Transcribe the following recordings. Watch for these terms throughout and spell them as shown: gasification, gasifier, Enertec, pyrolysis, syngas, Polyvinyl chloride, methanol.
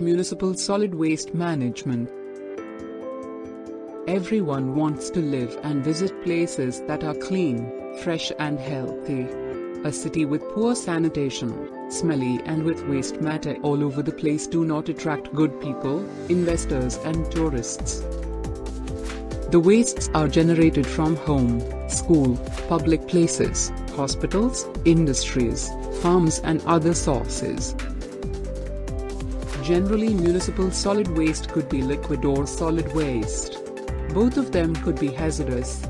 Municipal Solid Waste Management. Everyone wants to live and visit places that are clean, fresh and healthy. A city with poor sanitation, smelly and with waste matter all over the place do not attract good people, investors and tourists. The wastes are generated from home, school, public places, hospitals, industries, farms and other sources. Generally, municipal solid waste could be liquid or solid waste. Both of them could be hazardous.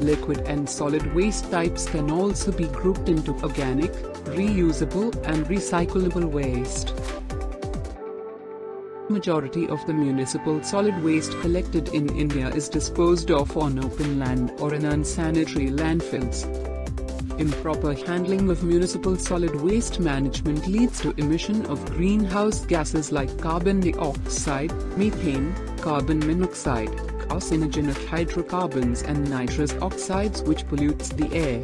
Liquid and solid waste types can also be grouped into organic, reusable and recyclable waste. Majority of the municipal solid waste collected in India is disposed of on open land or in unsanitary landfills. Improper handling of municipal solid waste management leads to emission of greenhouse gases like carbon dioxide, methane, carbon monoxide, carcinogenic hydrocarbons and nitrous oxides, which pollutes the air.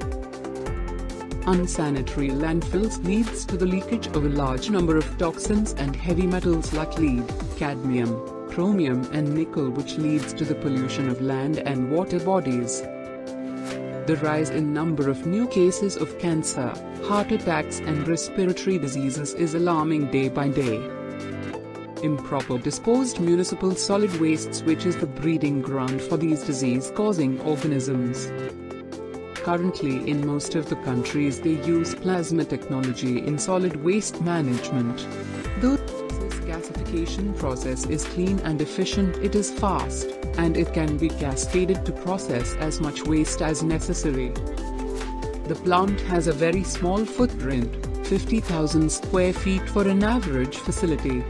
Unsanitary landfills leads to the leakage of a large number of toxins and heavy metals like lead, cadmium, chromium and nickel, which leads to the pollution of land and water bodies. The rise in number of new cases of cancer, heart attacks and respiratory diseases is alarming day by day. Improper disposed municipal solid wastes, which is the breeding ground for these disease-causing organisms. Currently in most of the countries they use plasma technology in solid waste management. Though this gasification process is clean and efficient, it is fast, and it can be cascaded to process as much waste as necessary. The plant has a very small footprint, 50,000 square feet for an average facility.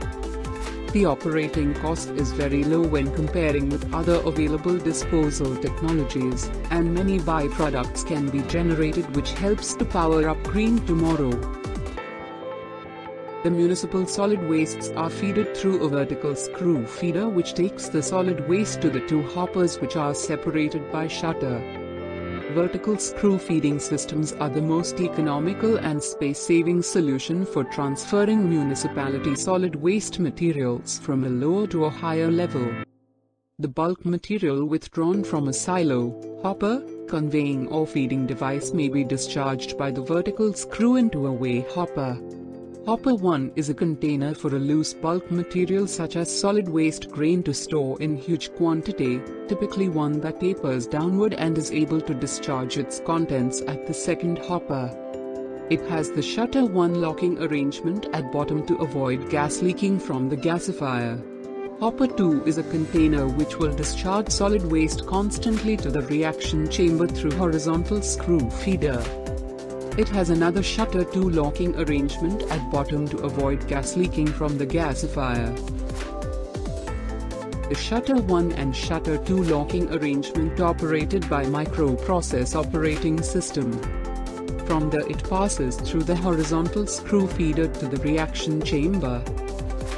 The operating cost is very low when comparing with other available disposal technologies, and many by-products can be generated which helps to power up green tomorrow. The municipal solid wastes are fed through a vertical screw feeder which takes the solid waste to the two hoppers which are separated by shutter. Vertical screw feeding systems are the most economical and space-saving solution for transferring municipality solid waste materials from a lower to a higher level. The bulk material withdrawn from a silo, hopper, conveying or feeding device may be discharged by the vertical screw into a weigh hopper. Hopper 1 is a container for a loose bulk material such as solid waste grain to store in huge quantity, typically one that tapers downward and is able to discharge its contents at the second hopper. It has the shutter 1 locking arrangement at bottom to avoid gas leaking from the gasifier. Hopper 2 is a container which will discharge solid waste constantly to the reaction chamber through horizontal screw feeder. It has another shutter 2 locking arrangement at bottom to avoid gas leaking from the gasifier. The shutter 1 and shutter 2 locking arrangement operated by microprocess operating system. From there it passes through the horizontal screw feeder to the reaction chamber,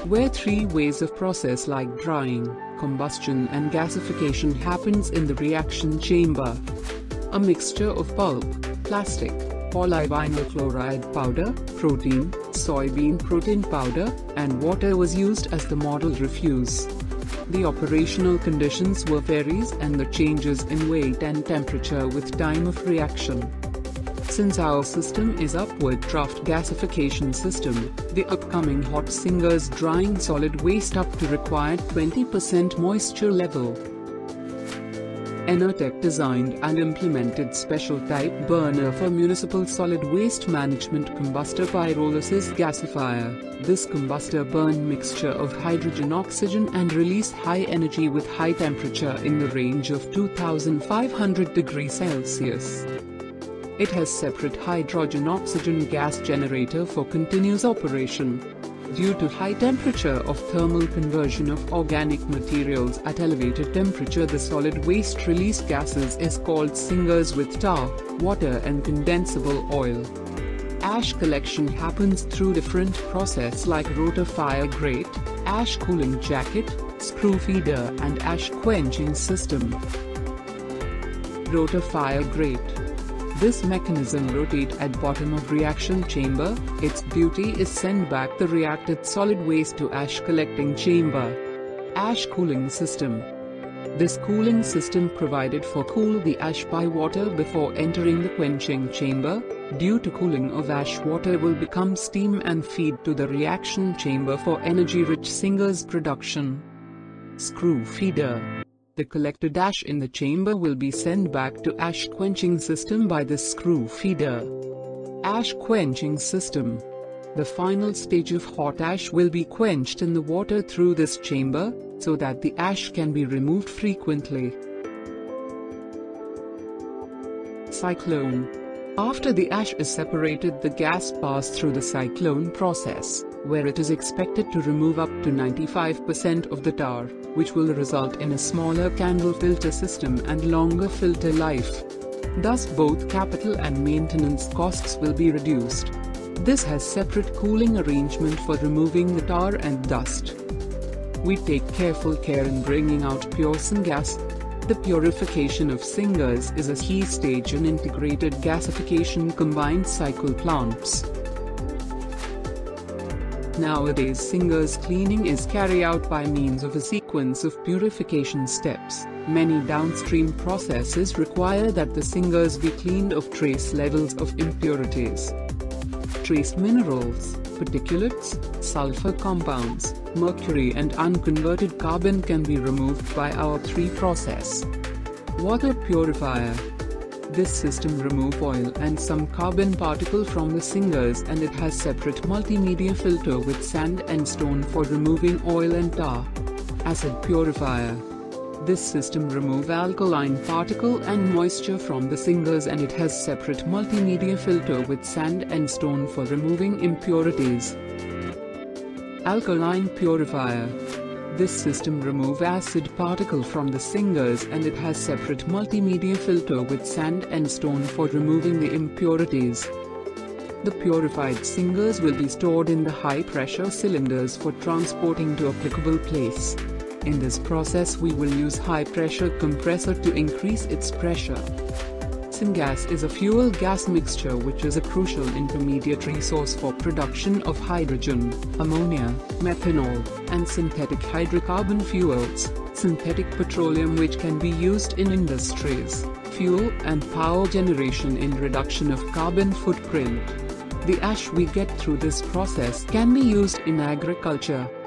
where three ways of process like drying, combustion and gasification happens in the reaction chamber. A mixture of pulp, plastic, polyvinyl chloride powder, protein, soybean protein powder, and water was used as the model refuse. The operational conditions were varies and the changes in weight and temperature with time of reaction. Since our system is upward draft gasification system, the upcoming hot syngas drying solid waste up to required 20% moisture level. Enertec designed and implemented special type burner for municipal solid waste management combustor pyrolysis gasifier. This combustor burn mixture of hydrogen, oxygen and release high energy with high temperature in the range of 2500 degrees Celsius. It has separate hydrogen-oxygen gas generator for continuous operation. Due to high temperature of thermal conversion of organic materials at elevated temperature, the solid waste release gases is called syngas with tar, water and condensable oil. Ash collection happens through different process like rotor fire grate, ash cooling jacket, screw feeder and ash quenching system. Rotor fire grate. This mechanism rotates at bottom of reaction chamber. Its duty is send back the reacted solid waste to ash collecting chamber. Ash cooling system. This cooling system provided for cool the ash by water before entering the quenching chamber. Due to cooling of ash, water will become steam and feed to the reaction chamber for energy-rich syngas production. Screw feeder. The collected ash in the chamber will be sent back to ash quenching system by the screw feeder. Ash quenching system. The final stage of hot ash will be quenched in the water through this chamber, so that the ash can be removed frequently. Cyclone. After the ash is separated, the gas passes through the cyclone process, where it is expected to remove up to 95% of the tar, which will result in a smaller candle filter system and longer filter life. Thus both capital and maintenance costs will be reduced. This has separate cooling arrangement for removing the tar and dust. We take careful care in bringing out pure syngas. The purification of syngas is a key stage in integrated gasification combined cycle plants. Nowadays, syngas cleaning is carried out by means of a sequence of purification steps. Many downstream processes require that the syngas be cleaned of trace levels of impurities. Trace minerals, particulates, sulfur compounds, mercury and unconverted carbon can be removed by our three process. Water purifier. This system remove oil and some carbon particle from the syngas, and it has separate multimedia filter with sand and stone for removing oil and tar. Acid purifier. This system remove alkaline particle and moisture from the syngas, and it has separate multimedia filter with sand and stone for removing impurities. Alkaline purifier. This system remove acid particle from the syngas, and it has separate multimedia filter with sand and stone for removing the impurities. The purified syngas will be stored in the high pressure cylinders for transporting to applicable place. In this process we will use high pressure compressor to increase its pressure. Syngas is a fuel gas mixture which is a crucial intermediate resource for production of hydrogen, ammonia, methanol, and synthetic hydrocarbon fuels, synthetic petroleum, which can be used in industries, fuel and power generation in reduction of carbon footprint. The ash we get through this process can be used in agriculture,